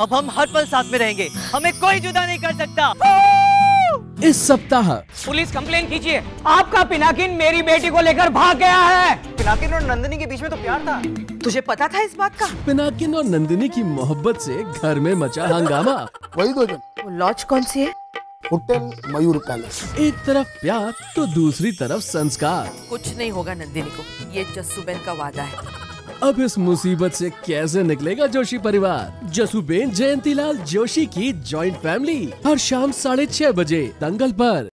अब हम हर पल साथ में रहेंगे, हमें कोई जुदा नहीं कर सकता। इस सप्ताह पुलिस कंप्लेन कीजिए, आपका पिनाकिन मेरी बेटी को लेकर भाग गया है। पिनाकिन और नंदिनी के बीच में तो प्यार था, तुझे पता था इस बात का? पिनाकिन और नंदिनी की मोहब्बत से घर में मचा हंगामा। वही दो जन। लॉज कौन सी है? Hotel Mayur palace. एक तरफ प्यार तो दूसरी तरफ संस्कार। कुछ नहीं होगा नंदिनी को, ये जसूबेन का वादा है। अब इस मुसीबत से कैसे निकलेगा जोशी परिवार? जसूबेन जयंतीलाल जोशी की जॉइंट फैमिली, हर शाम 6:30 बजे दंगल पर।